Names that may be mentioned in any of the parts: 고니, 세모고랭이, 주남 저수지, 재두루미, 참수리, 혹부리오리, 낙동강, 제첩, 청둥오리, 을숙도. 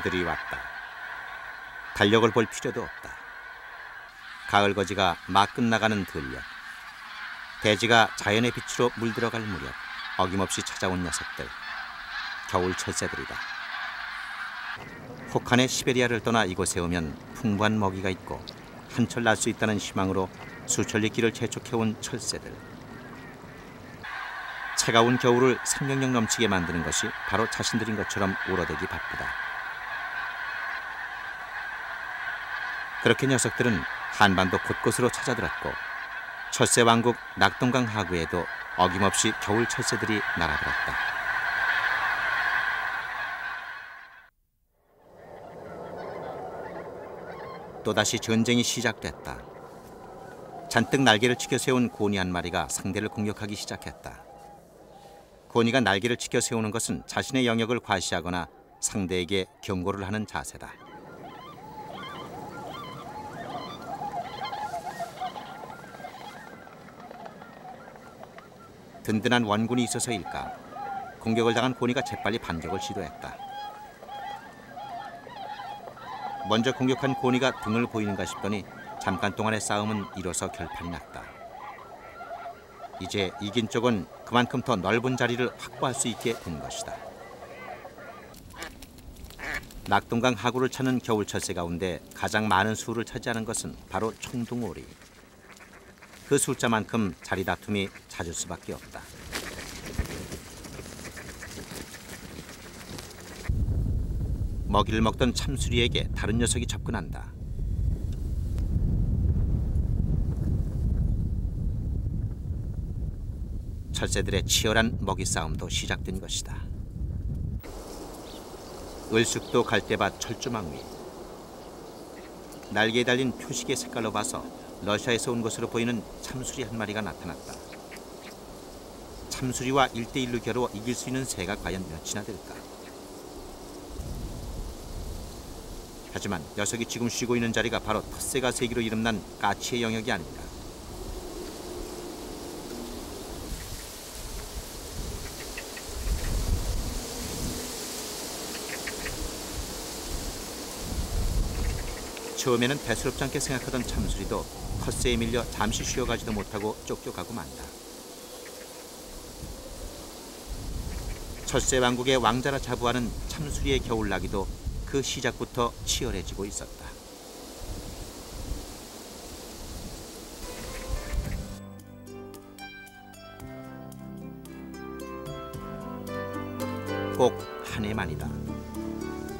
그들이 왔다. 달력을 볼 필요도 없다. 가을 거지가 막 끝나가는 들녘, 대지가 자연의 빛으로 물들어갈 무렵 어김없이 찾아온 녀석들, 겨울철새들이다. 혹한의 시베리아를 떠나 이곳에 오면 풍부한 먹이가 있고 한철 날 수 있다는 희망으로 수천리 길을 재촉해온 철새들. 차가운 겨울을 생명력 넘치게 만드는 것이 바로 자신들인 것처럼 울어대기 바쁘다. 그렇게 녀석들은 한반도 곳곳으로 찾아들었고 철새 왕국 낙동강 하구에도 어김없이 겨울 철새들이 날아들었다. 또다시 전쟁이 시작됐다. 잔뜩 날개를 치켜 세운 고니 한 마리가 상대를 공격하기 시작했다. 고니가 날개를 치켜 세우는 것은 자신의 영역을 과시하거나 상대에게 경고를 하는 자세다. 든든한 원군이 있어서일까, 공격을 당한 고니가 재빨리 반격을 시도했다. 먼저 공격한 고니가 등을 보이는가 싶더니 잠깐 동안의 싸움은 이뤄서 결판이 났다. 이제 이긴 쪽은 그만큼 더 넓은 자리를 확보할 수 있게 된 것이다. 낙동강 하구를 찾는 겨울철새 가운데 가장 많은 수를 차지하는 것은 바로 청둥오리. 그 숫자만큼 자리 다툼이 잦을 수밖에 없다. 먹이를 먹던 참수리에게 다른 녀석이 접근한다. 철새들의 치열한 먹이 싸움도 시작된 것이다. 을숙도 갈대밭 철조망 위. 날개에 달린 표식의 색깔로 봐서 러시아에서 온 것으로 보이는 참수리 한 마리가 나타났다. 참수리와 1대1로 겨루어 이길 수 있는 새가 과연 몇이나 될까? 하지만 녀석이 지금 쉬고 있는 자리가 바로 텃새가 세기로 이름난 까치의 영역이 아닌가. 처음에는 대수롭지 않게 생각하던 참수리도 텃새에 밀려 잠시 쉬어가지도 못하고 쫓겨가고 만다. 철새 왕국의 왕자라 자부하는 참수리의 겨울나기도 그 시작부터 치열해지고 있었다. 꼭 한 해만이다.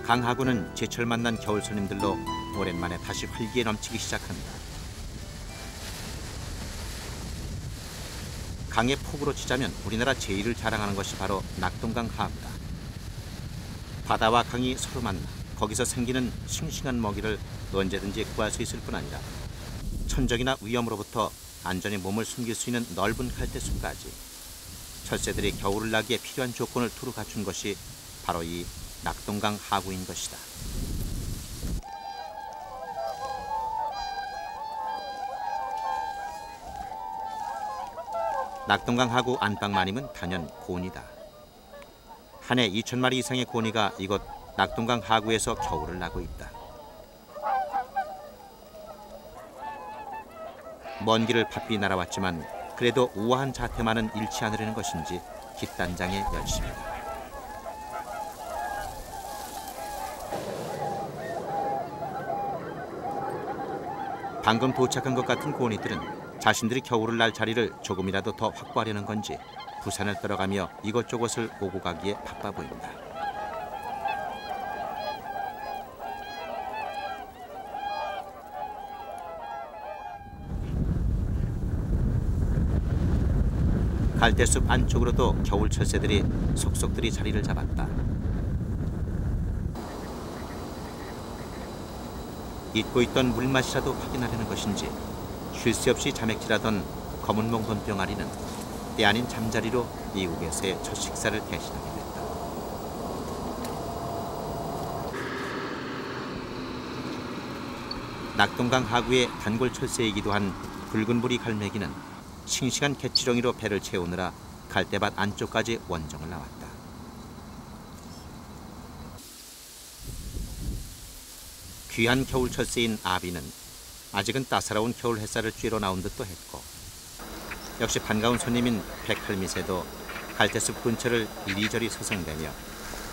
강하구는 제철 만난 겨울 손님들로 오랜만에 다시 활기에 넘치기 시작한다. 강의 폭으로 치자면 우리나라 제2를 자랑하는 것이 바로 낙동강 하구다. 바다와 강이 서로 만나 거기서 생기는 싱싱한 먹이를 언제든지 구할 수 있을 뿐 아니라 천적이나 위험으로부터 안전히 몸을 숨길 수 있는 넓은 갈대숲까지 철새들이 겨울을 나기에 필요한 조건을 두루 갖춘 것이 바로 이 낙동강 하구인 것이다. 낙동강 하구 안방마님은 단연 고니다. 한 해 2,000마리 이상의 고니가 이곳 낙동강 하구에서 겨울을 나고 있다. 먼 길을 바삐 날아왔지만 그래도 우아한 자태만은 잃지 않으려는 것인지 깃단장의 열심이다. 방금 도착한 것 같은 고니들은 자신들이 겨울을 날 자리를 조금이라도 더 확보하려는 건지 부산을 떨어가며 이것저것을 오고 가기에 바빠 보인다. 갈대숲 안쪽으로도 겨울 철새들이 속속들이 자리를 잡았다. 잊고 있던 물맛이라도 확인하려는 것인지 쉴 새 없이 자맥질하던 검은 몽돈 병아리는 때 아닌 잠자리로 이국에서의 첫 식사를 대신하게 됐다. 낙동강 하구의 단골 철새이기도 한 붉은부리 갈매기는 싱싱한 개치렁이로 배를 채우느라 갈대밭 안쪽까지 원정을 나왔다. 귀한 겨울철새인 아비는 아직은 따사로운 겨울 햇살을 쬐러 나온 듯도 했고, 역시 반가운 손님인 백팔미새도 갈대숲 근처를 이리저리 서성대며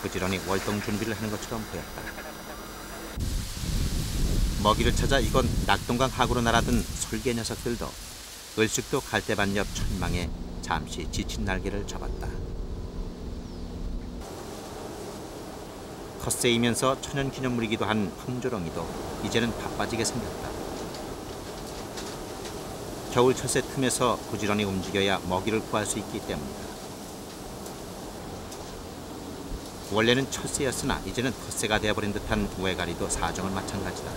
부지런히 월동 준비를 하는 것처럼 보였다. 먹이를 찾아 이건 낙동강 하구로 날아든 솔개 녀석들도 을쑥도 갈대밭 옆 천망에 잠시 지친 날개를 접었다. 컷새이면서 천연기념물이기도 한 황조렁이도 이제는 바빠지게 생겼다. 겨울 철새 틈에서 부지런히 움직여야 먹이를 구할 수 있기 때문이다. 원래는 철새였으나 이제는 컷새가 되어버린 듯한 왜가리도 사정은 마찬가지다.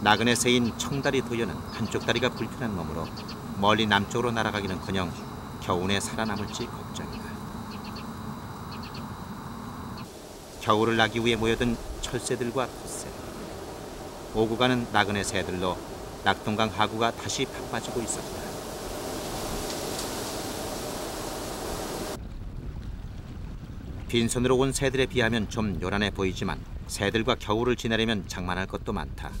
나그네 새인 청다리 도연은 한쪽 다리가 불편한 몸으로 멀리 남쪽으로 날아가기는커녕 겨우내 살아남을지 걱정이다. 겨울을 나기 위해 모여든 철새들과 컷새, 오고 가는 나그네 새들로 낙동강 하구가 다시 바빠지고 있었다. 빈손으로 온 새들에 비하면 좀 요란해 보이지만 새들과 겨울을 지내려면 장만할 것도 많다.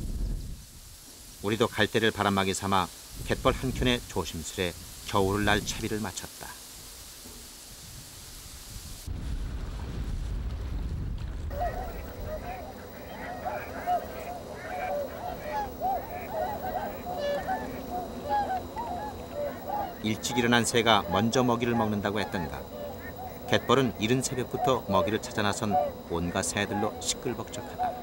우리도 갈대를 바람막이 삼아 갯벌 한켠에 조심스레 겨울을 날 채비를 마쳤다. 일찍 일어난 새가 먼저 먹이를 먹는다고 했던가, 갯벌은 이른 새벽부터 먹이를 찾아 나선 온갖 새들로 시끌벅적하다.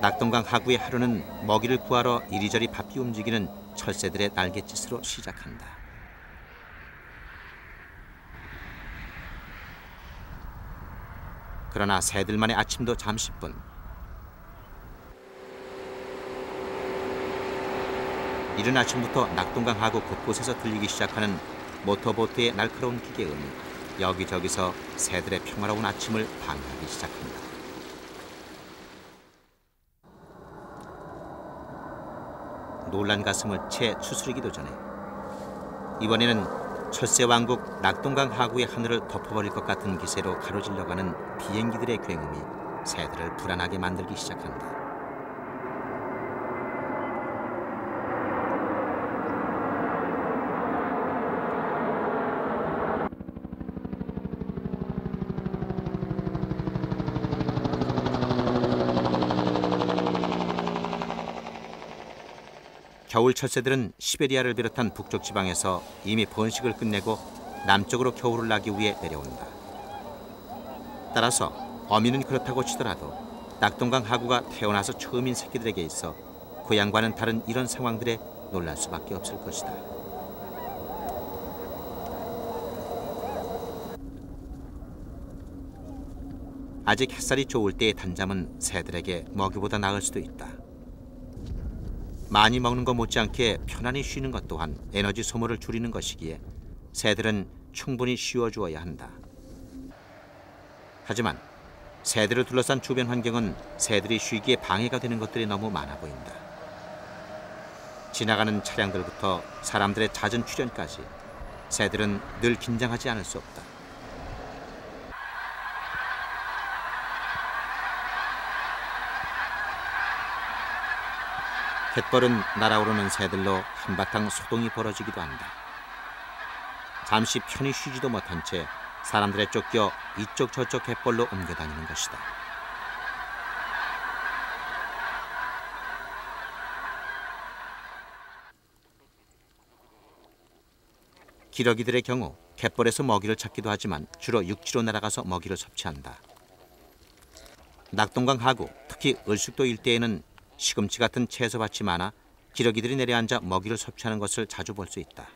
낙동강 하구의 하루는 먹이를 구하러 이리저리 바삐 움직이는 철새들의 날갯짓으로 시작한다. 그러나 새들만의 아침도 잠시뿐. 이른 아침부터 낙동강 하구 곳곳에서 들리기 시작하는 모터보트의 날카로운 기계음이 여기저기서 새들의 평화로운 아침을 방해하기 시작합니다. 놀란 가슴을 채 추스르기도 전에 이번에는 철새 왕국 낙동강 하구의 하늘을 덮어버릴 것 같은 기세로 가로질러 가는 비행기들의 굉음이 새들을 불안하게 만들기 시작합니다. 겨울 철새들은 시베리아를 비롯한 북쪽 지방에서 이미 번식을 끝내고 남쪽으로 겨울을 나기 위해 내려온다. 따라서 어미는 그렇다고 치더라도 낙동강 하구가 태어나서 처음인 새끼들에게 있어 고향과는 다른 이런 상황들에 놀랄 수밖에 없을 것이다. 아직 햇살이 좋을 때의 단잠은 새들에게 먹이보다 나을 수도 있다. 많이 먹는 것 못지않게 편안히 쉬는 것 또한 에너지 소모를 줄이는 것이기에 새들은 충분히 쉬어주어야 한다. 하지만 새들을 둘러싼 주변 환경은 새들이 쉬기에 방해가 되는 것들이 너무 많아 보인다. 지나가는 차량들부터 사람들의 잦은 출연까지 새들은 늘 긴장하지 않을 수 없다. 갯벌은 날아오르는 새들로 한바탕 소동이 벌어지기도 한다. 잠시 편히 쉬지도 못한 채 사람들에 쫓겨 이쪽 저쪽 갯벌로 옮겨다니는 것이다. 기러기들의 경우 갯벌에서 먹이를 찾기도 하지만 주로 육지로 날아가서 먹이를 섭취한다. 낙동강 하구, 특히 을숙도 일대에는 시금치 같은 채소밭이 많아 기러기들이 내려앉아 먹이를 섭취하는 것을 자주 볼 수 있다.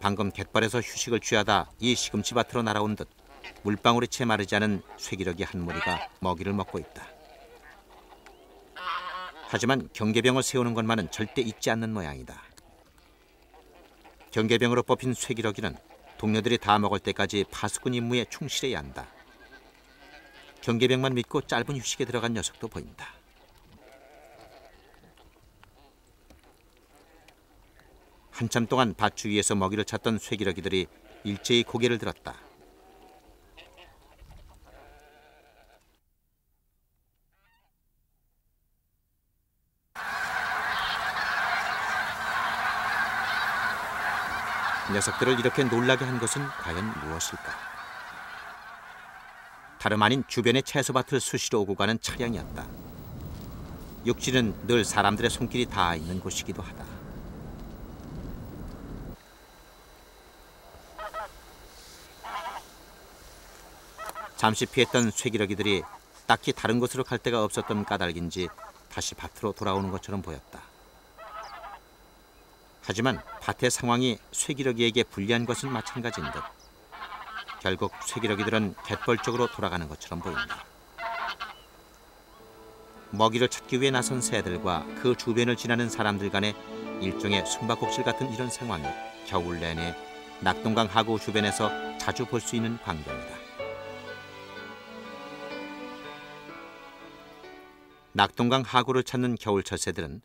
방금 갯벌에서 휴식을 취하다 이 시금치밭으로 날아온 듯 물방울이 채 마르지 않은 쇠기러기 한 무리가 먹이를 먹고 있다. 하지만 경계병을 세우는 것만은 절대 잊지 않는 모양이다. 경계병으로 뽑힌 쇠기러기는 동료들이 다 먹을 때까지 파수꾼 임무에 충실해야 한다. 경계병만 믿고 짧은 휴식에 들어간 녀석도 보인다. 한참 동안 밭 주위에서 먹이를 찾던 쇠기러기들이 일제히 고개를 들었다. 녀석들을 이렇게 놀라게 한 것은 과연 무엇일까? 다름 아닌 주변의 채소밭을 수시로 오고 가는 차량이었다. 육지는 늘 사람들의 손길이 닿아 있는 곳이기도 하다. 잠시 피했던 쇠기러기들이 딱히 다른 곳으로 갈 데가 없었던 까닭인지 다시 밭으로 돌아오는 것처럼 보였다. 하지만 밭의 상황이 쇠기러기에게 불리한 것은 마찬가지인 듯 결국 쇠기러기들은 갯벌 쪽으로 돌아가는 것처럼 보인다. 먹이를 찾기 위해 나선 새들과 그 주변을 지나는 사람들 간의 일종의 숨바꼭질 같은 이런 상황이 겨울 내내 낙동강 하구 주변에서 자주 볼 수 있는 광경이다. 낙동강 하구를 찾는 겨울철 새들은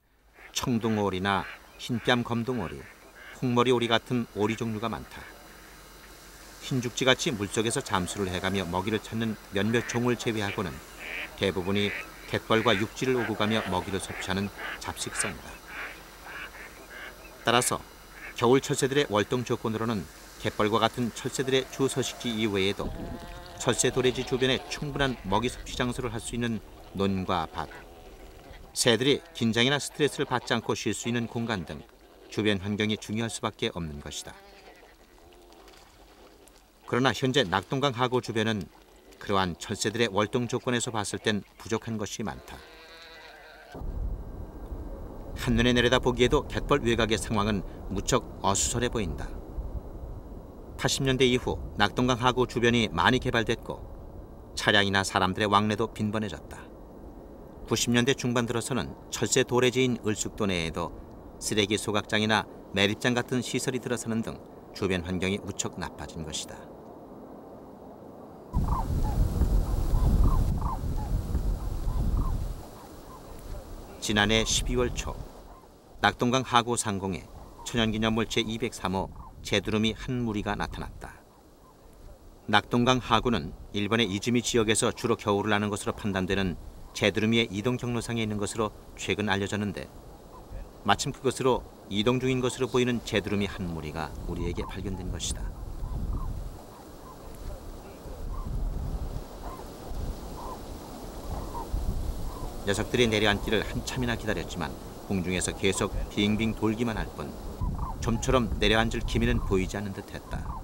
청둥오리나 흰뺨 검둥오리, 홍머리오리 같은 오리 종류가 많다. 흰죽지같이 물속에서 잠수를 해가며 먹이를 찾는 몇몇 종을 제외하고는 대부분이 갯벌과 육지를 오고 가며 먹이를 섭취하는 잡식성이다. 따라서 겨울 철새들의 월동 조건으로는 갯벌과 같은 철새들의 주 서식지 이외에도 철새 도래지 주변에 충분한 먹이 섭취 장소를 할 수 있는 논과 밭, 새들이 긴장이나 스트레스를 받지 않고 쉴 수 있는 공간 등 주변 환경이 중요할 수밖에 없는 것이다. 그러나 현재 낙동강 하구 주변은 그러한 철새들의 월동 조건에서 봤을 땐 부족한 것이 많다. 한눈에 내려다보기에도 갯벌 외곽의 상황은 무척 어수선해 보인다. 80년대 이후 낙동강 하구 주변이 많이 개발됐고 차량이나 사람들의 왕래도 빈번해졌다. 90년대 중반 들어서는 철새 도래지인 을숙도 내에도 쓰레기 소각장이나 매립장 같은 시설이 들어서는 등 주변 환경이 무척 나빠진 것이다. 지난해 12월 초 낙동강 하구 상공에 천연기념물 제203호 재두루미 한 무리가 나타났다. 낙동강 하구는 일본의 이즈미 지역에서 주로 겨울을 나는 것으로 판단되는 재두루미의 이동 경로상에 있는 것으로 최근 알려졌는데 마침 그것으로 이동 중인 것으로 보이는 재두루미 한 무리가 우리에게 발견된 것이다. 녀석들이 내려앉기를 한참이나 기다렸지만 공중에서 계속 빙빙 돌기만 할 뿐 좀처럼 내려앉을 기미는 보이지 않는 듯했다.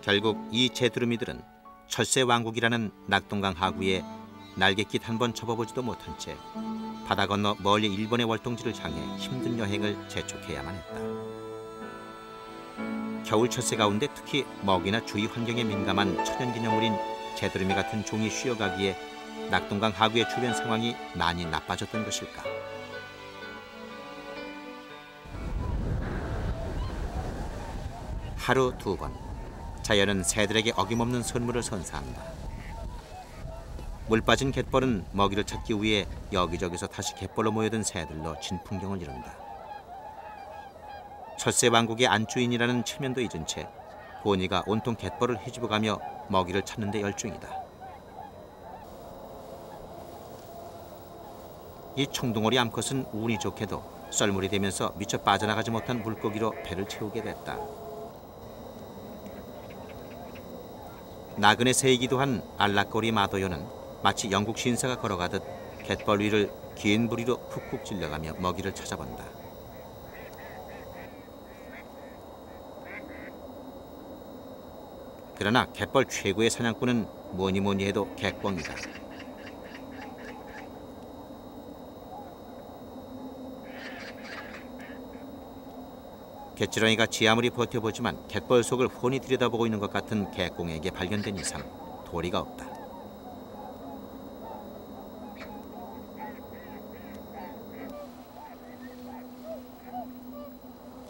결국 이 재두루미들은 철새 왕국이라는 낙동강 하구에 날갯짓 한 번 접어보지도 못한 채 바다 건너 멀리 일본의 월동지를 향해 힘든 여행을 재촉해야만 했다. 겨울 철새 가운데 특히 먹이나 주위 환경에 민감한 천연기념물인 재두루미 같은 종이 쉬어가기에 낙동강 하구의 주변 상황이 많이 나빠졌던 것일까. 하루 두 번. 자연은 새들에게 어김없는 선물을 선사한다. 물 빠진 갯벌은 먹이를 찾기 위해 여기저기서 다시 갯벌로 모여든 새들로 진풍경을 이룬다. 철새 왕국의 안주인이라는 체면도 잊은 채 고니가 온통 갯벌을 휘집어가며 먹이를 찾는 데 열중이다. 이 청둥오리 암컷은 운이 좋게도 썰물이 되면서 미처 빠져나가지 못한 물고기로 배를 채우게 됐다. 나그네 새이기도 한 알락거리 마도요는 마치 영국 신사가 걸어가듯 갯벌 위를 긴 부리로 푹푹 찔러가며 먹이를 찾아본다. 그러나 갯벌 최고의 사냥꾼은 뭐니뭐니 해도 갯꽝이다. 갯지렁이가 지 아무리 버텨보지만 갯벌 속을 훤히 들여다보고 있는 것 같은 갯꽁에게 발견된 이상 도리가 없다.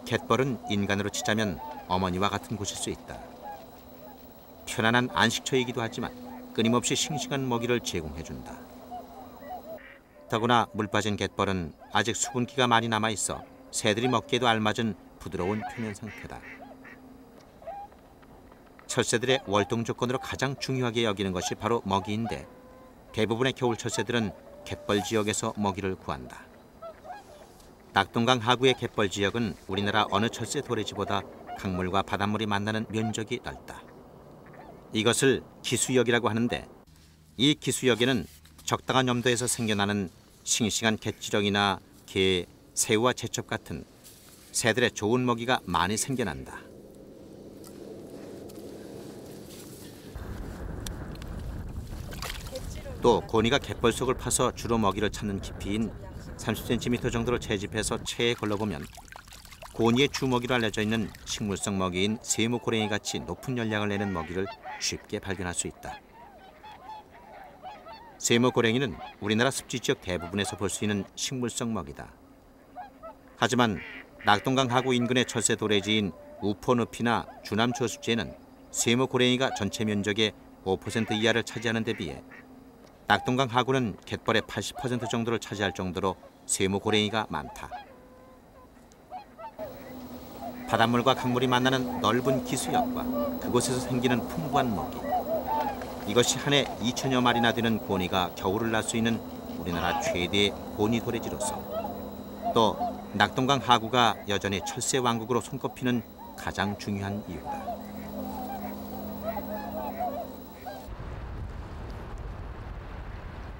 갯벌은 인간으로 치자면 어머니와 같은 곳일 수 있다. 편안한 안식처이기도 하지만 끊임없이 싱싱한 먹이를 제공해준다. 더구나 물 빠진 갯벌은 아직 수분기가 많이 남아 있어 새들이 먹기에도 알맞은 부드러운 표면 상태다. 철새들의 월동 조건으로 가장 중요하게 여기는 것이 바로 먹이인데 대부분의 겨울철새들은 갯벌 지역에서 먹이를 구한다. 낙동강 하구의 갯벌 지역은 우리나라 어느 철새 도래지보다 강물과 바닷물이 만나는 면적이 넓다. 이것을 기수역이라고 하는데 이 기수역에는 적당한 염도에서 생겨나는 싱싱한 갯지렁이나 게, 새우와 제첩 같은 새들의 좋은 먹이가 많이 생겨난다. 또 고니가 갯벌 속을 파서 주로 먹이를 찾는 깊이인 30cm 정도를 채집해서 체에 걸러보면 고니의 주먹이로 알려져 있는 식물성 먹이인 세모고랭이 같이 높은 열량을 내는 먹이를 쉽게 발견할 수 있다. 세모고랭이는 우리나라 습지 지역 대부분에서 볼 수 있는 식물성 먹이다. 하지만 낙동강 하구 인근의 철새 도래지인 우포늪이나 주남 저수지에는 세모고랭이가 전체 면적의 5% 이하를 차지하는 데 비해 낙동강 하구는 갯벌의 80% 정도를 차지할 정도로 세모고랭이가 많다. 바닷물과 강물이 만나는 넓은 기수역과 그곳에서 생기는 풍부한 먹이. 이것이 한 해 2천여 마리나 되는 고니가 겨울을 날 수 있는 우리나라 최대의 고니 도래지로서 또 낙동강 하구가 여전히 철새 왕국으로 손꼽히는 가장 중요한 이유다.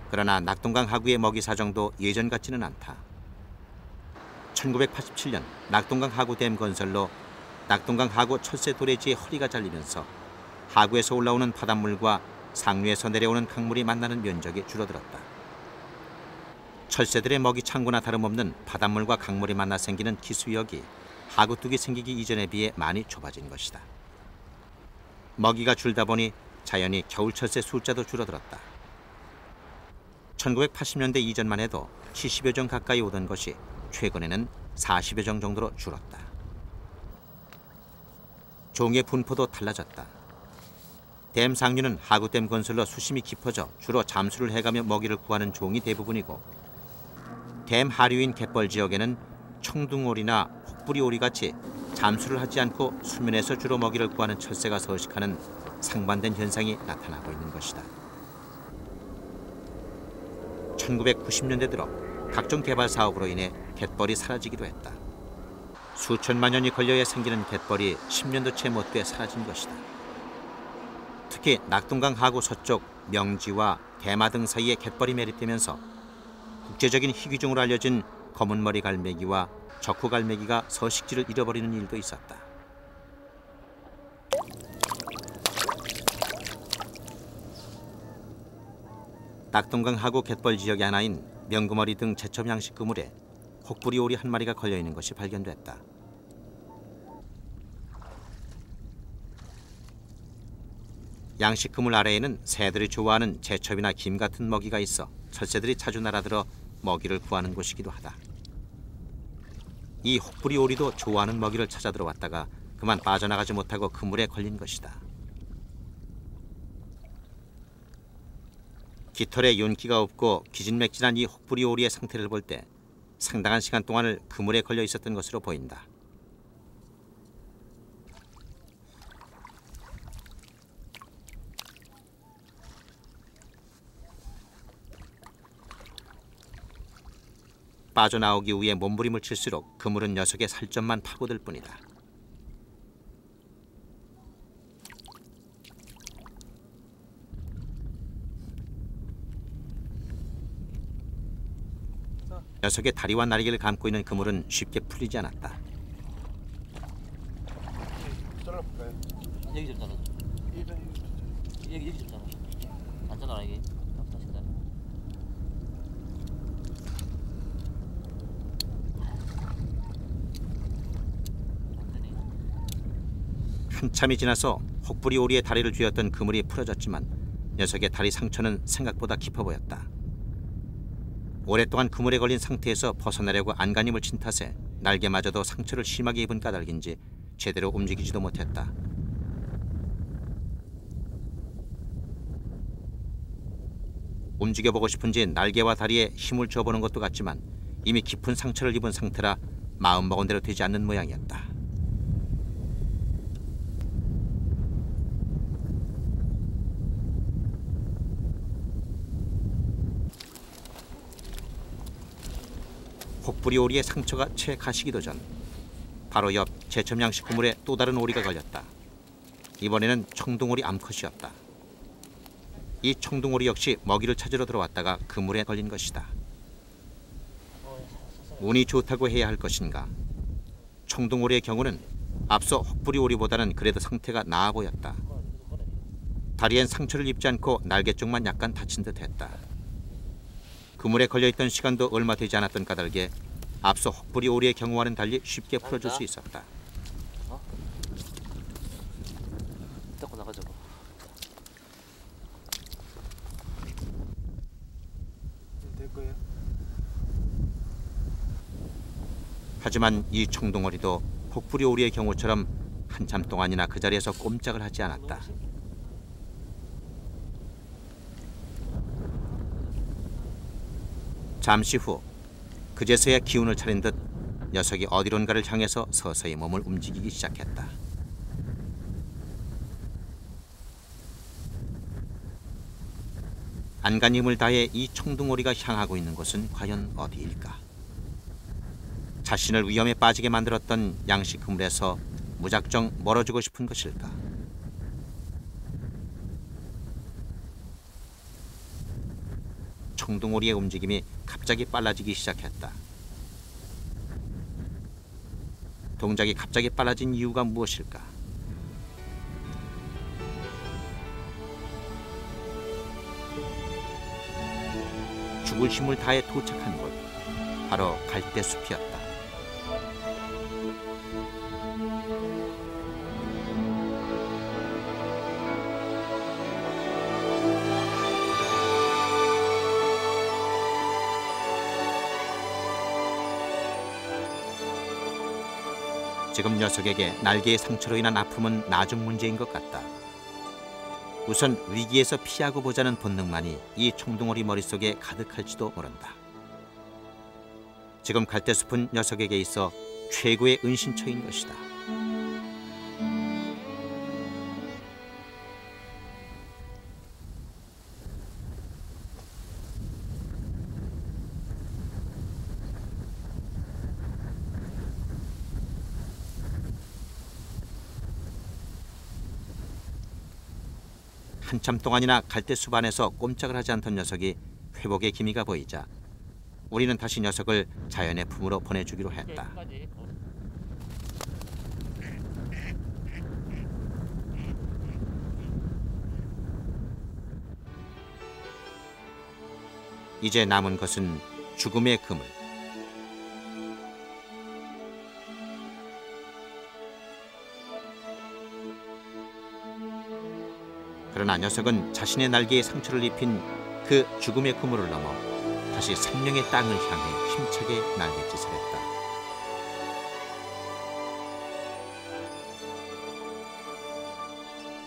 그러나 낙동강 하구의 먹이 사정도 예전 같지는 않다. 1987년 낙동강 하구댐 건설로 낙동강 하구 철새 도래지의 허리가 잘리면서 하구에서 올라오는 바닷물과 상류에서 내려오는 강물이 만나는 면적이 줄어들었다. 철새들의 먹이 창고나 다름없는 바닷물과 강물이 만나 생기는 기수역이 하구뚝이 생기기 이전에 비해 많이 좁아진 것이다. 먹이가 줄다 보니 자연히 겨울철새 숫자도 줄어들었다. 1980년대 이전만 해도 70여 종 가까이 오던 것이 최근에는 40여 종 정도로 줄었다. 종의 분포도 달라졌다. 댐 상류는 하구댐 건설로 수심이 깊어져 주로 잠수를 해가며 먹이를 구하는 종이 대부분이고 댐 하류인 갯벌 지역에는 청둥오리나 혹부리오리 같이 잠수를 하지 않고 수면에서 주로 먹이를 구하는 철새가 서식하는 상반된 현상이 나타나고 있는 것이다. 1990년대 들어 각종 개발 사업으로 인해 갯벌이 사라지기도 했다. 수천만 년이 걸려야 생기는 갯벌이 10년도 채 못돼 사라진 것이다. 특히 낙동강 하구 서쪽 명지와 대마 등 사이에 갯벌이 매립되면서 국제적인 희귀종으로 알려진 검은머리 갈매기와 적후 갈매기가 서식지를 잃어버리는 일도 있었다. 낙동강 하구 갯벌 지역의 하나인 명금어리 등 제첩 양식 그물에 혹부리오리 한 마리가 걸려있는 것이 발견됐다. 양식 그물 아래에는 새들이 좋아하는 제첩이나 김 같은 먹이가 있어 철새들이 자주 날아들어 먹이를 구하는 곳이기도 하다. 이 혹부리오리도 좋아하는 먹이를 찾아 들어왔다가 그만 빠져나가지 못하고 그물에 걸린 것이다. 깃털에 윤기가 없고 기진맥진한 이 혹부리오리의 상태를 볼 때 상당한 시간 동안을 그물에 걸려 있었던 것으로 보인다. 빠져나오기 위해 몸부림을 칠수록 그물은 녀석의 살점만 파고들 뿐이다. 녀석의 다리와 날개를 감고 있는 그물은 쉽게 풀리지 않았다. 한참이 지나서 혹부리오리의 다리를 쥐었던 그물이 풀어졌지만 녀석의 다리 상처는 생각보다 깊어 보였다. 오랫동안 그물에 걸린 상태에서 벗어나려고 안간힘을 친 탓에 날개마저도 상처를 심하게 입은 까닭인지 제대로 움직이지도 못했다. 움직여보고 싶은지 날개와 다리에 힘을 줘보는 것도 같지만 이미 깊은 상처를 입은 상태라 마음먹은 대로 되지 않는 모양이었다. 코뿔이 오리의 상처가 채 가시기도 전 바로 옆 제첩 양식 그물에 또 다른 오리가 걸렸다. 이번에는 청둥오리 암컷이었다. 이 청둥오리 역시 먹이를 찾으러 들어왔다가 그물에 걸린 것이다. 운이 좋다고 해야 할 것인가. 청둥오리의 경우는 앞서 혹부리 오리보다는 그래도 상태가 나아 보였다. 다리엔 상처를 입지 않고 날개 쪽만 약간 다친 듯 했다. 그물에 걸려있던 시간도 얼마 되지 않았던 까닭에 앞서 혹부리 오리의 경우와는 달리 쉽게 풀어줄 수 있었다. 하지만 이 청둥오리도 혹부리 오리의 경우처럼 한참 동안이나 그 자리에서 꼼짝을 하지 않았다. 잠시 후 그제서야 기운을 차린 듯 녀석이 어디론가를 향해서 서서히 몸을 움직이기 시작했다. 안간힘을 다해 이 청둥오리가 향하고 있는 곳은 과연 어디일까? 자신을 위험에 빠지게 만들었던 양식 그물에서 무작정 멀어지고 싶은 것일까? 청둥오리의 움직임이 갑자기 빨라지기 시작했다. 동작이 갑자기 빨라진 이유가 무엇일까? 죽을 힘을 다해 도착한 곳, 바로 갈대숲이었다. 지금 녀석에게 날개의 상처로 인한 아픔은 나중 문제인 것 같다. 우선 위기에서 피하고 보자는 본능만이 이 청둥오리 머릿속에 가득할지도 모른다. 지금 갈대숲은 녀석에게 있어 최고의 은신처인 것이다. 한참 동안이나 갈대숲 안에서 꼼짝을 하지 않던 녀석이 회복의 기미가 보이자 우리는 다시 녀석을 자연의 품으로 보내주기로 했다. 이제 남은 것은 죽음의 그물. 그러나 녀석은 자신의 날개에 상처를 입힌 그 죽음의 그물을 넘어 다시 생명의 땅을 향해 힘차게 날갯짓을 했다.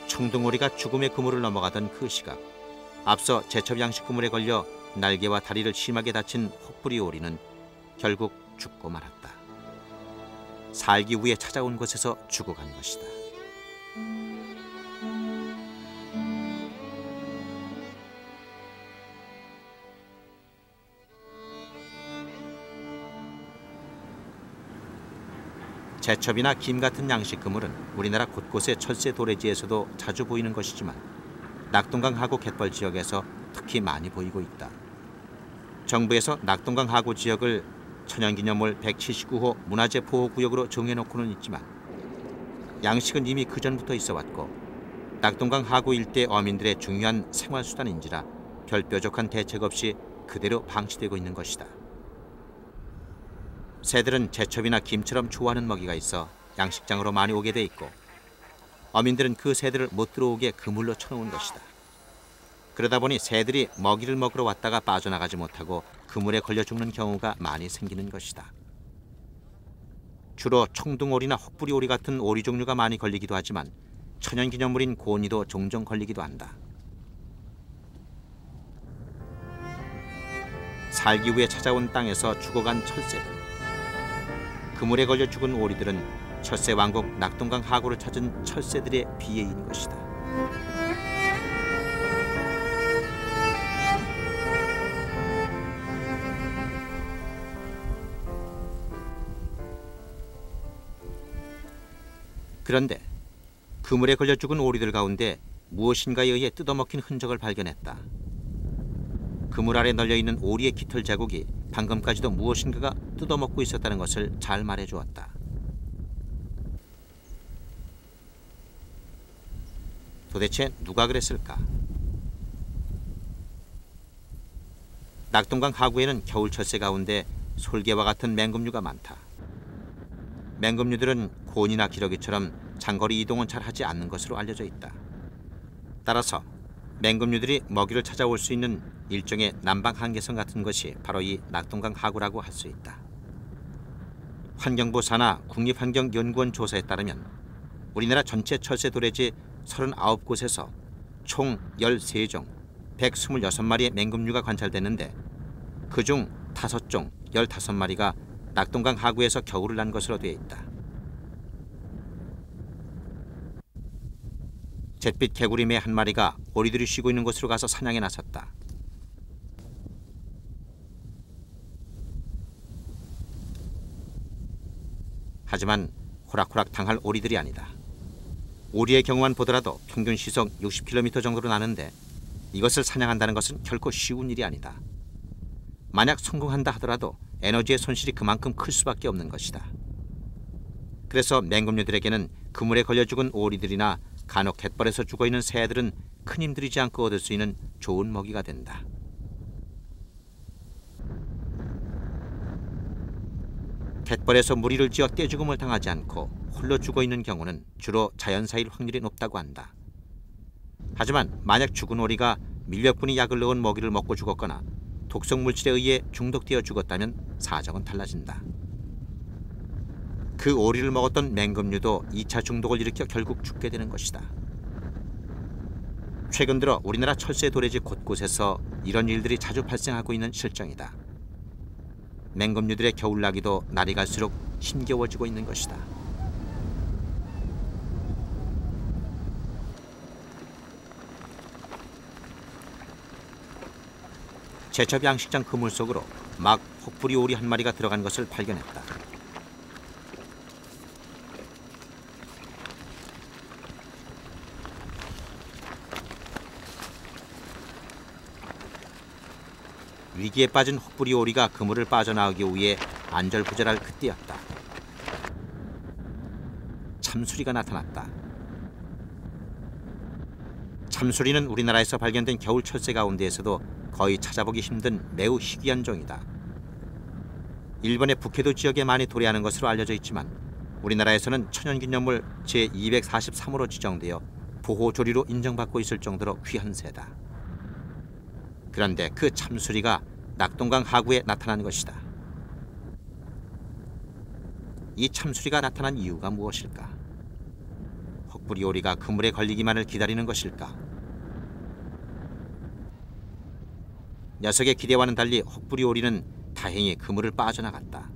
청둥오리가 죽음의 그물을 넘어가던 그 시각, 앞서 제첩 양식 그물에 걸려 날개와 다리를 심하게 다친 혹부리 오리는 결국 죽고 말았다. 살기 위해 찾아온 곳에서 죽어간 것이다. 제첩이나 김 같은 양식 그물은 우리나라 곳곳의 철새 도래지에서도 자주 보이는 것이지만 낙동강 하구 갯벌 지역에서 특히 많이 보이고 있다. 정부에서 낙동강 하구 지역을 천연기념물 179호 문화재 보호구역으로 정해놓고는 있지만 양식은 이미 그전부터 있어왔고 낙동강 하구 일대 어민들의 중요한 생활수단인지라 별 뾰족한 대책 없이 그대로 방치되고 있는 것이다. 새들은 제첩이나 김처럼 좋아하는 먹이가 있어 양식장으로 많이 오게 돼 있고 어민들은 그 새들을 못 들어오게 그물로 쳐놓은 것이다. 그러다 보니 새들이 먹이를 먹으러 왔다가 빠져나가지 못하고 그물에 걸려 죽는 경우가 많이 생기는 것이다. 주로 청둥오리나 혹부리 오리 같은 오리 종류가 많이 걸리기도 하지만 천연기념물인 고니도 종종 걸리기도 한다. 살기 위해 찾아온 땅에서 죽어간 철새들. 그물에 걸려 죽은 오리들은 철새 왕국 낙동강 하구를 찾은 철새들의 비애인 것이다. 그런데 그물에 걸려 죽은 오리들 가운데 무엇인가에 의해 뜯어먹힌 흔적을 발견했다. 그물 아래 널려있는 오리의 깃털 자국이 방금까지도 무엇인가가 뜯어먹고 있었다는 것을 잘 말해주었다. 도대체 누가 그랬을까? 낙동강 하구에는 겨울철새 가운데 솔개와 같은 맹금류가 많다. 맹금류들은 고니나 기러기처럼 장거리 이동은 잘 하지 않는 것으로 알려져 있다. 따라서 맹금류들이 먹이를 찾아올 수 있는 일종의 남방 한계선 같은 것이 바로 이 낙동강 하구라고 할 수 있다. 환경부 산하 국립환경연구원 조사에 따르면 우리나라 전체 철새 도래지 39곳에서 총 13종, 126마리의 맹금류가 관찰됐는데 그중 5종, 15마리가 낙동강 하구에서 겨울을 난 것으로 되어 있다. 잿빛 개구리 매 한 마리가 오리들이 쉬고 있는 곳으로 가서 사냥에 나섰다. 하지만 호락호락 당할 오리들이 아니다. 오리의 경우만 보더라도 평균 시속 60km 정도로 나는데 이것을 사냥한다는 것은 결코 쉬운 일이 아니다. 만약 성공한다 하더라도 에너지의 손실이 그만큼 클 수밖에 없는 것이다. 그래서 맹금류들에게는 그물에 걸려 죽은 오리들이나 간혹 갯벌에서 죽어있는 새들은 큰 힘 들이지 않고 얻을 수 있는 좋은 먹이가 된다. 갯벌에서 무리를 지어 떼죽음을 당하지 않고 홀로 죽어있는 경우는 주로 자연사일 확률이 높다고 한다. 하지만 만약 죽은 오리가 밀렵꾼이 약을 넣은 먹이를 먹고 죽었거나 독성 물질에 의해 중독되어 죽었다면 사정은 달라진다. 그 오리를 먹었던 맹금류도 2차 중독을 일으켜 결국 죽게 되는 것이다. 최근 들어 우리나라 철새 도래지 곳곳에서 이런 일들이 자주 발생하고 있는 실정이다. 맹금류들의 겨울나기도 날이 갈수록 힘겨워지고 있는 것이다. 제첩 양식장 그물 속으로 막 혹부리 오리 한 마리가 들어간 것을 발견했다. 위기에 빠진 혹부리 오리가 그물을 빠져나오기 위해 안절부절할 그때였다. 참수리가 나타났다. 참수리는 우리나라에서 발견된 겨울 철새 가운데에서도 거의 찾아보기 힘든 매우 희귀한 종이다. 일본의 북해도 지역에 많이 도래하는 것으로 알려져 있지만 우리나라에서는 천연기념물 제243호로 지정되어 보호조리로 인정받고 있을 정도로 귀한 새다. 그런데 그 참수리가 낙동강 하구에 나타난 것이다. 이 참수리가 나타난 이유가 무엇일까? 혹부리 오리가 그물에 걸리기만을 기다리는 것일까? 녀석의 기대와는 달리 혹부리 오리는 다행히 그물을 빠져나갔다.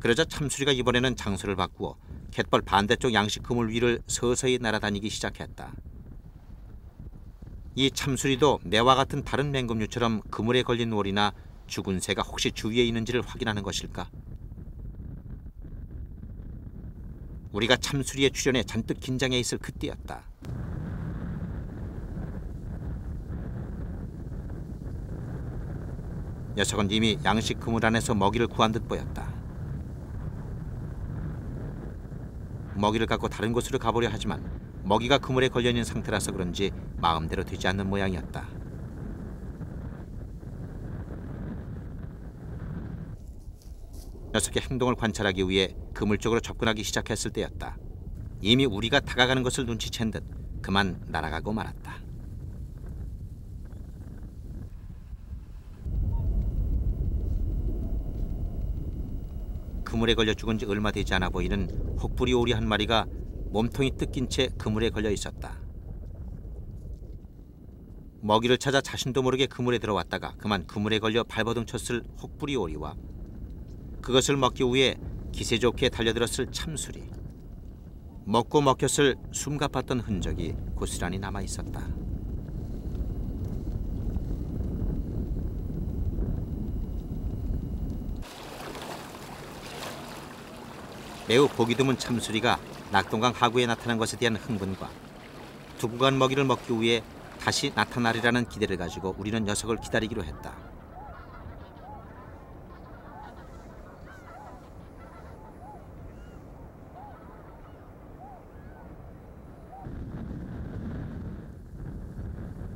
그러자 참수리가 이번에는 장소를 바꾸어 갯벌 반대쪽 양식 그물 위를 서서히 날아다니기 시작했다. 이 참수리도 매와 같은 다른 맹금류처럼 그물에 걸린 오리나 죽은 새가 혹시 주위에 있는지를 확인하는 것일까? 우리가 참수리의 출현에 잔뜩 긴장해 있을 그때였다. 녀석은 이미 양식 그물 안에서 먹이를 구한 듯 보였다. 먹이를 갖고 다른 곳으로 가보려 하지만 먹이가 그물에 걸려있는 상태라서 그런지 마음대로 되지 않는 모양이었다. 녀석의 행동을 관찰하기 위해 그물 쪽으로 접근하기 시작했을 때였다. 이미 우리가 다가가는 것을 눈치챈 듯 그만 날아가고 말았다. 그물에 걸려 죽은 지 얼마 되지 않아 보이는 혹부리 오리 한 마리가 몸통이 뜯긴 채 그물에 걸려 있었다. 먹이를 찾아 자신도 모르게 그물에 들어왔다가 그만 그물에 걸려 발버둥쳤을 혹부리 오리와 그것을 먹기 위해 기세 좋게 달려들었을 참수리, 먹고 먹혔을 숨가팠던 흔적이 고스란히 남아있었다. 매우 보기 드문 참수리가 낙동강 하구에 나타난 것에 대한 흥분과 두고 간 먹이를 먹기 위해 다시 나타나리라는 기대를 가지고 우리는 녀석을 기다리기로 했다.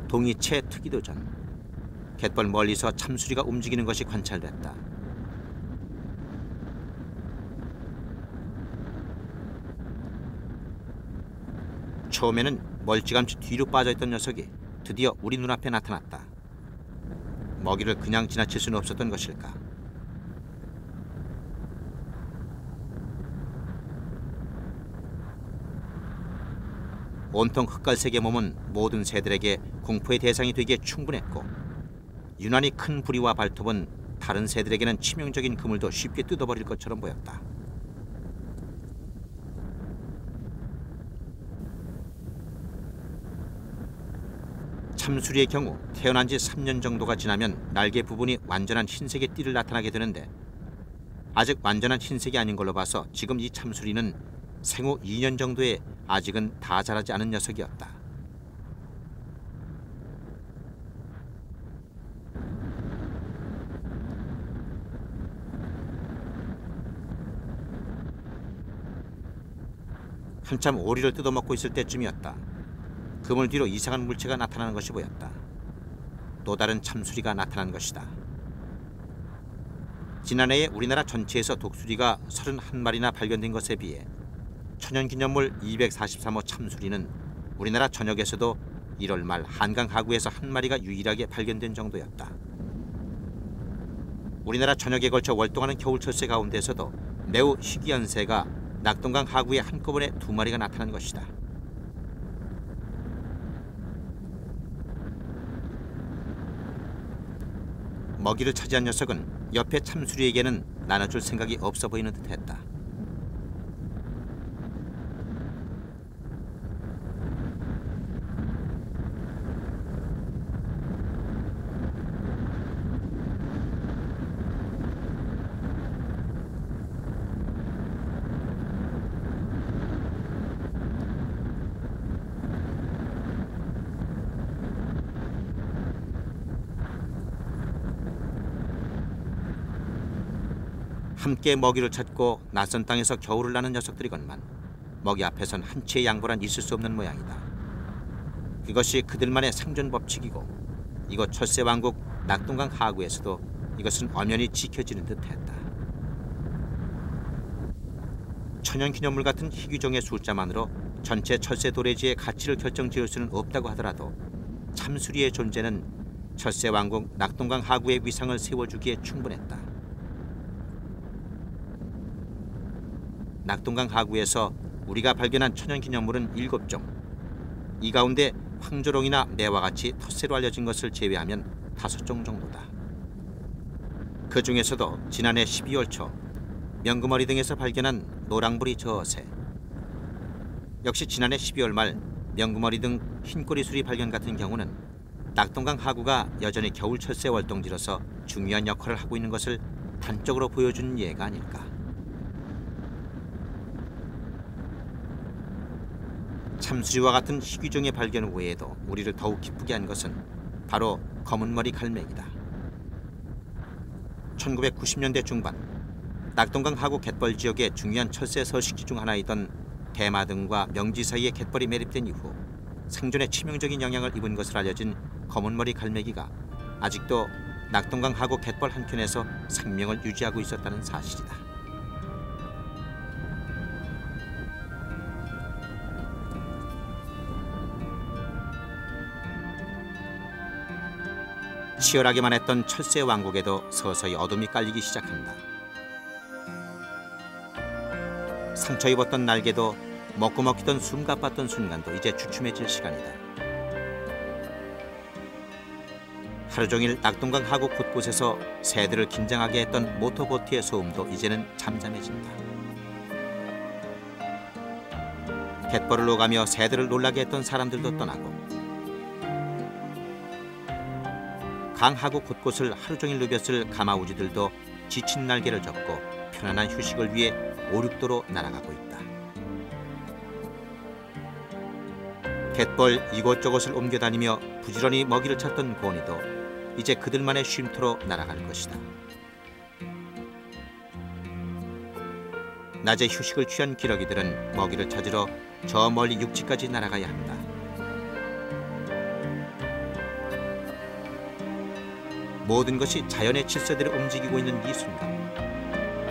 동이채 트기도 전 갯벌 멀리서 참수리가 움직이는 것이 관찰됐다. 처음에는 멀찌감치 뒤로 빠져있던 녀석이 드디어 우리 눈앞에 나타났다. 먹이를 그냥 지나칠 수는 없었던 것일까. 온통 흑갈색의 몸은 모든 새들에게 공포의 대상이 되기에 충분했고, 유난히 큰 부리와 발톱은 다른 새들에게는 치명적인 그물도 쉽게 뜯어버릴 것처럼 보였다. 참수리의 경우 태어난 지 3년 정도가 지나면 날개 부분이 완전한 흰색의 띠를 나타나게 되는데, 아직 완전한 흰색이 아닌 걸로 봐서 지금 이 참수리는 생후 2년 정도의 아직은 다 자라지 않은 녀석이었다. 한참 오리를 뜯어먹고 있을 때쯤이었다. 그물 뒤로 이상한 물체가 나타나는 것이 보였다. 또 다른 참수리가 나타난 것이다. 지난해에 우리나라 전체에서 독수리가 31마리나 발견된 것에 비해 천연기념물 243호 참수리는 우리나라 전역에서도 1월 말 한강 하구에서 한 마리가 유일하게 발견된 정도였다. 우리나라 전역에 걸쳐 월동하는 겨울철새 가운데서도 매우 희귀한 새가 낙동강 하구에 한꺼번에 2마리가 나타난 것이다. 먹이를 차지한 녀석은 옆에 참수리에게는 나눠줄 생각이 없어 보이는 듯했다. 함께 먹이를 찾고 낯선 땅에서 겨울을 나는 녀석들이건만 먹이 앞에선 한 치의 양보란 있을 수 없는 모양이다. 이것이 그들만의 생존 법칙이고, 이곳 철새 왕국 낙동강 하구에서도 이것은 엄연히 지켜지는 듯했다. 천연기념물 같은 희귀종의 숫자만으로 전체 철새 도래지의 가치를 결정지을 수는 없다고 하더라도 참수리의 존재는 철새 왕국 낙동강 하구의 위상을 세워주기에 충분했다. 낙동강 하구에서 우리가 발견한 천연기념물은 7종. 이 가운데 황조롱이나 매와 같이 텃새로 알려진 것을 제외하면 5종 정도다. 그 중에서도 지난해 12월 초 명금어리 등에서 발견한 노랑부리 저새, 역시 지난해 12월 말 명금어리 등 흰꼬리수리 발견 같은 경우는 낙동강 하구가 여전히 겨울 철새 월동지로서 중요한 역할을 하고 있는 것을 단적으로 보여준 예가 아닐까. 참수리와 같은 희귀종의 발견 외에도 우리를 더욱 기쁘게 한 것은 바로 검은머리 갈매기다. 1990년대 중반 낙동강 하구 갯벌 지역의 중요한 철새 서식지 중 하나이던 대마등과 명지 사이의 갯벌이 매립된 이후 생존에 치명적인 영향을 입은 것을 알려진 검은머리 갈매기가 아직도 낙동강 하구 갯벌 한켠에서 생명을 유지하고 있었다는 사실이다. 치열하기만 했던 철새 왕국에도 서서히 어둠이 깔리기 시작한다. 상처 입었던 날개도 먹고 먹히던 숨가빴던 순간도 이제 주춤해질 시간이다. 하루 종일 낙동강 하곡 곳곳에서 새들을 긴장하게 했던 모터보트의 소음도 이제는 잠잠해진다. 갯벌을 오가며 새들을 놀라게 했던 사람들도 떠나고 강 하곡 곳곳을 하루 종일 누볐을 가마우지들도 지친 날개를 접고 편안한 휴식을 위해 오륙도로 날아가고 있다. 갯벌 이곳저곳을 옮겨다니며 부지런히 먹이를 찾던 고니도 이제 그들만의 쉼터로 날아갈 것이다. 낮에 휴식을 취한 기러기들은 먹이를 찾으러 저 멀리 육지까지 날아가야 한다. 모든 것이 자연의 질서대로 움직이고 있는 이 순간,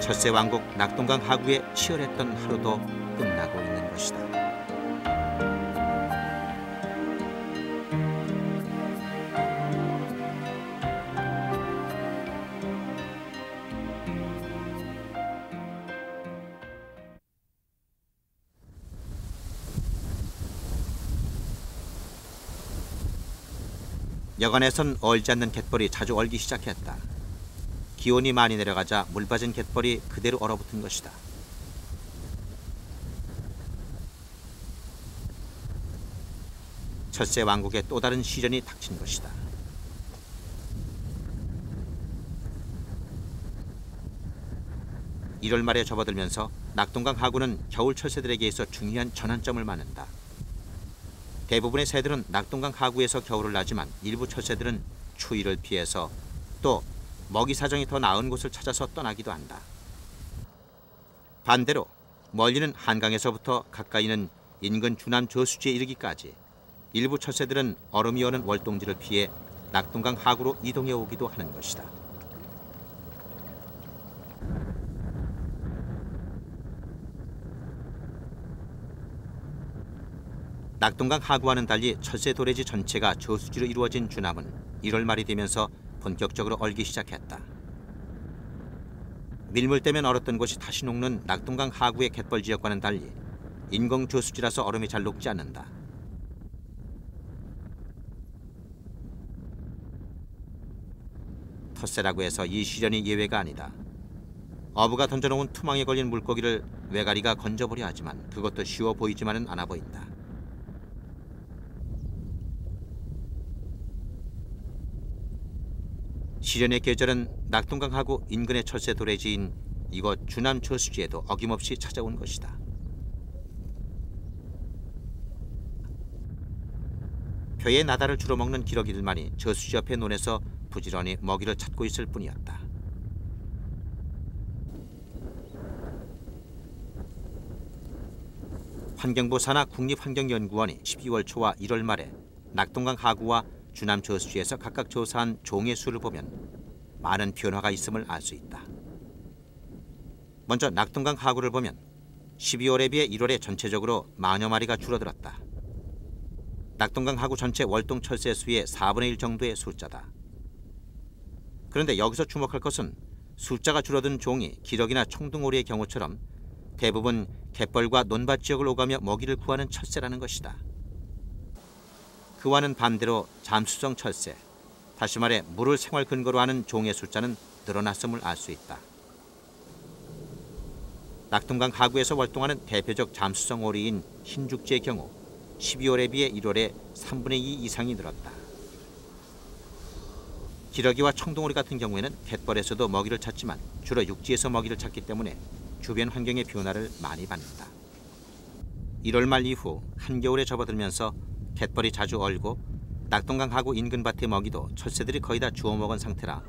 철새 왕국 낙동강 하구의 치열했던 하루도 끝나고 있는 것이다. 여간에선 얼지 않는 갯벌이 자주 얼기 시작했다. 기온이 많이 내려가자 물 빠진 갯벌이 그대로 얼어붙은 것이다. 철새 왕국의 또 다른 시련이 닥친 것이다. 일월 말에 접어들면서 낙동강 하구는 겨울 철새들에게 있어 중요한 전환점을 맞는다. 대부분의 새들은 낙동강 하구에서 겨울을 나지만 일부 철새들은 추위를 피해서 또 먹이 사정이 더 나은 곳을 찾아서 떠나기도 한다. 반대로 멀리는 한강에서부터 가까이는 인근 주남 저수지에 이르기까지 일부 철새들은 얼음이 오는 월동지를 피해 낙동강 하구로 이동해 오기도 하는 것이다. 낙동강 하구와는 달리 철새 도래지 전체가 저수지로 이루어진 주남은 1월 말이 되면서 본격적으로 얼기 시작했다. 밀물 때문에 얼었던 곳이 다시 녹는 낙동강 하구의 갯벌 지역과는 달리 인공 저수지라서 얼음이 잘 녹지 않는다. 텃새라고 해서 이 시련이 예외가 아니다. 어부가 던져놓은 투망에 걸린 물고기를 왜가리가 건져보려 하지만 그것도 쉬워 보이지만은 않아 보인다. 시련의 계절은 낙동강 하구 인근의 철새 도래지인 이곳 주남 저수지에도 어김없이 찾아온 것이다. 표의 나다를 주로 먹는 기러기들만이 저수지 옆의 논에서 부지런히 먹이를 찾고 있을 뿐이었다. 환경부 산하 국립환경연구원이 12월 초와 1월 말에 낙동강 하구와 주남 저수지에서 각각 조사한 종의 수를 보면 많은 변화가 있음을 알 수 있다. 먼저 낙동강 하구를 보면 12월에 비해 1월에 전체적으로 만여 마리가 줄어들었다. 낙동강 하구 전체 월동 철새 수의 4분의 1 정도의 숫자다. 그런데 여기서 주목할 것은 숫자가 줄어든 종이 기러기나 청둥오리의 경우처럼 대부분 갯벌과 논밭 지역을 오가며 먹이를 구하는 철새라는 것이다. 그와는 반대로 잠수성 철새, 다시 말해 물을 생활 근거로 하는 종의 숫자는 늘어났음을 알 수 있다. 낙동강 하구에서 활동하는 대표적 잠수성 오리인 흰죽지의 경우 12월에 비해 1월에 3분의 2 이상이 늘었다. 기러기와 청둥오리 같은 경우에는 갯벌에서도 먹이를 찾지만 주로 육지에서 먹이를 찾기 때문에 주변 환경의 변화를 많이 받는다. 1월 말 이후 한겨울에 접어들면서 갯벌이 자주 얼고 낙동강 하구 인근 밭의 먹이도 철새들이 거의 다 주워먹은 상태라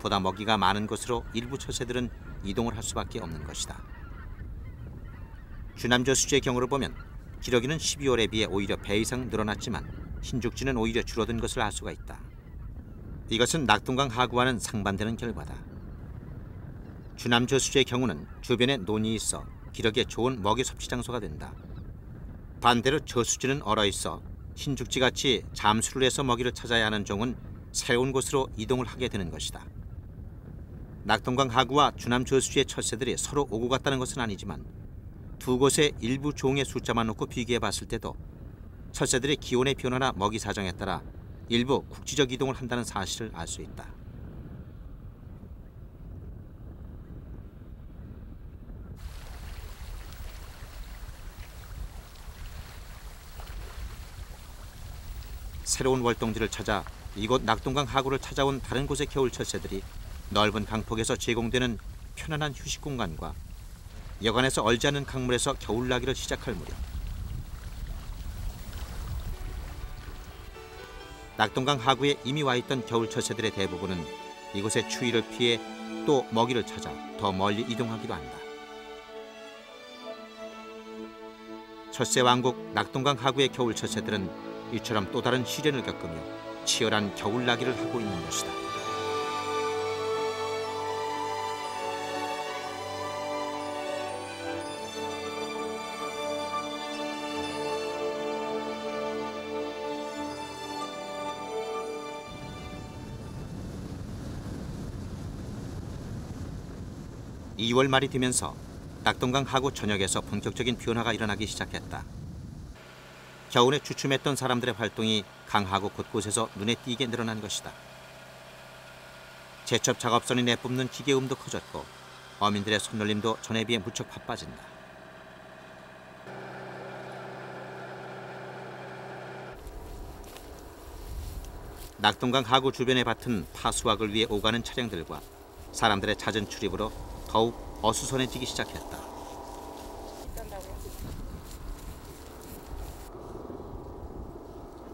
보다 먹이가 많은 곳으로 일부 철새들은 이동을 할 수밖에 없는 것이다. 주남 저수지의 경우를 보면 기러기는 12월에 비해 오히려 배 이상 늘어났지만 흰죽지는 오히려 줄어든 것을 알 수가 있다. 이것은 낙동강 하구와는 상반되는 결과다. 주남 저수지의 경우는 주변에 논이 있어 기러기에 좋은 먹이 섭취 장소가 된다. 반대로 저수지는 얼어 있어 흰죽지같이 잠수를 해서 먹이를 찾아야 하는 종은 새로운 곳으로 이동을 하게 되는 것이다. 낙동강 하구와 주남 저수지의 철새들이 서로 오고 갔다는 것은 아니지만 두 곳의 일부 종의 숫자만 놓고 비교해 봤을 때도 철새들의 기온의 변화나 먹이 사정에 따라 일부 국지적 이동을 한다는 사실을 알 수 있다. 새로운 월동지를 찾아 이곳 낙동강 하구를 찾아온 다른 곳의 겨울 철새들이 넓은 강폭에서 제공되는 편안한 휴식 공간과 여간에서 얼지 않은 강물에서 겨울나기를 시작할 무렵 낙동강 하구에 이미 와있던 겨울 철새들의 대부분은 이곳의 추위를 피해 또 먹이를 찾아 더 멀리 이동하기도 한다. 철새 왕국 낙동강 하구의 겨울 철새들은 이처럼 또 다른 시련을 겪으며 치열한 겨울나기를 하고 있는 것이다. 이 2월 말이 되면서 낙동강 하구 전역에서 본격적인 변화가 일어나기 시작했다. 겨울에 주춤했던 사람들의 활동이 강하고 곳곳에서 눈에 띄게 늘어난 것이다. 제첩 작업선이 내뿜는 기계음도 커졌고 어민들의 손놀림도 전에 비해 무척 바빠진다. 낙동강 하구 주변의 밭은 파수확을 위해 오가는 차량들과 사람들의 잦은 출입으로 더욱 어수선해지기 시작했다.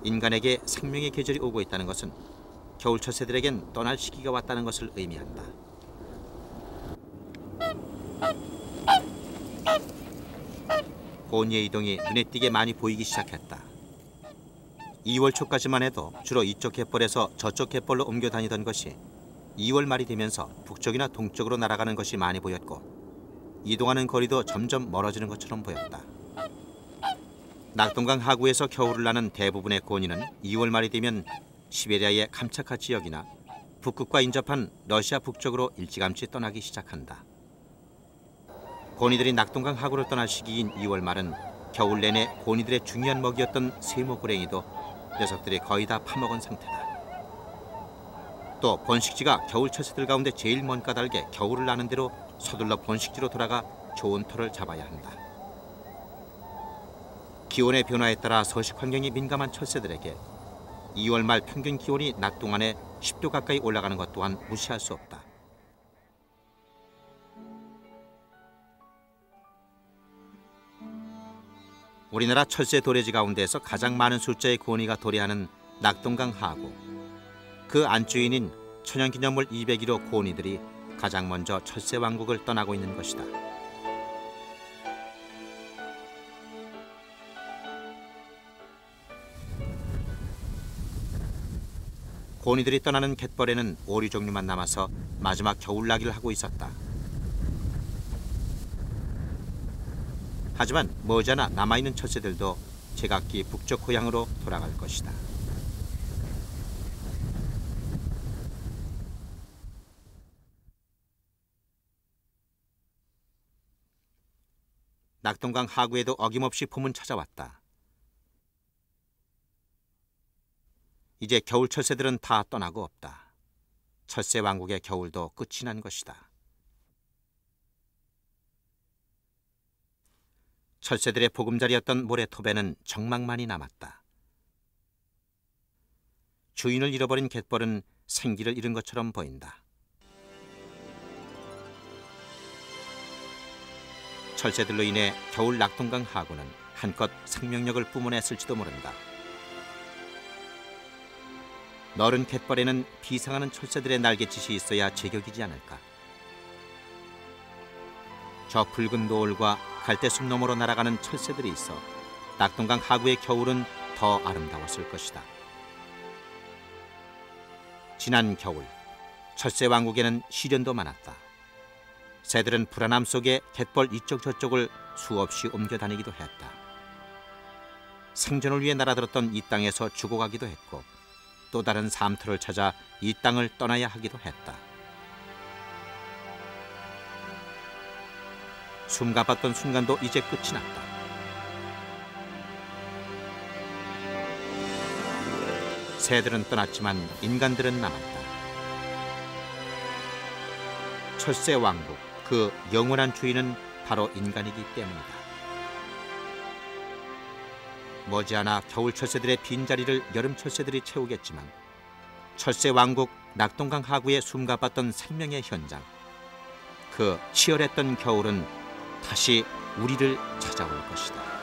인간에게 생명의 계절이 오고 있다는 것은 겨울 철새들에겐 떠날 시기가 왔다는 것을 의미한다. 고니의 이동이 눈에 띄게 많이 보이기 시작했다. 2월 초까지만 해도 주로 이쪽 갯벌에서 저쪽 갯벌로 옮겨 다니던 것이 2월 말이 되면서 북쪽이나 동쪽으로 날아가는 것이 많이 보였고 이동하는 거리도 점점 멀어지는 것처럼 보였다. 낙동강 하구에서 겨울을 나는 대부분의 고니는 2월 말이 되면 시베리아의 캄차카 지역이나 북극과 인접한 러시아 북쪽으로 일찌감치 떠나기 시작한다. 고니들이 낙동강 하구를 떠날 시기인 2월 말은 겨울 내내 고니들의 중요한 먹이였던 세모고랭이도 녀석들이 거의 다 파먹은 상태다. 또 번식지가 겨울 철새들 가운데 제일 먼 까닭에 겨울을 나는 대로 서둘러 번식지로 돌아가 좋은 터를 잡아야 한다. 기온의 변화에 따라 서식 환경이 민감한 철새들에게 2월 말 평균 기온이 낮 동안에 10도 가까이 올라가는 것 또한 무시할 수 없다. 우리나라 철새 도래지 가운데에서 가장 많은 숫자의 고니가 도래하는 낙동강 하구. 그 안주인인 천연기념물 201호 고니들이 가장 먼저 철새 왕국을 떠나고 있는 것이다. 고니들이 떠나는 갯벌에는 오리 종류만 남아서 마지막 겨울나기를 하고 있었다. 하지만 머지않아 남아있는 철새들도 제각기 북쪽 고향으로 돌아갈 것이다. 낙동강 하구에도 어김없이 봄은 찾아왔다. 이제 겨울 철새들은 다 떠나고 없다. 철새 왕국의 겨울도 끝이 난 것이다. 철새들의 보금자리였던 모래톱에는 정막만이 남았다. 주인을 잃어버린 갯벌은 생기를 잃은 것처럼 보인다. 철새들로 인해 겨울 낙동강 하구는 한껏 생명력을 뿜어냈을지도 모른다. 너른 갯벌에는 비상하는 철새들의 날갯짓이 있어야 제격이지 않을까. 저 붉은 노을과 갈대숲 너머로 날아가는 철새들이 있어 낙동강 하구의 겨울은 더 아름다웠을 것이다. 지난 겨울, 철새 왕국에는 시련도 많았다. 새들은 불안함 속에 갯벌 이쪽 저쪽을 수없이 옮겨 다니기도 했다. 생존을 위해 날아들었던 이 땅에서 죽어가기도 했고 또 다른 삶터를 찾아 이 땅을 떠나야 하기도 했다. 숨가빴던 순간도 이제 끝이 났다. 새들은 떠났지만 인간들은 남았다. 철새 왕국, 그 영원한 주인은 바로 인간이기 때문이다. 머지않아 겨울 철새들의 빈자리를 여름 철새들이 채우겠지만 철새 왕국 낙동강 하구에 숨가봤던 생명의 현장, 그 치열했던 겨울은 다시 우리를 찾아올 것이다.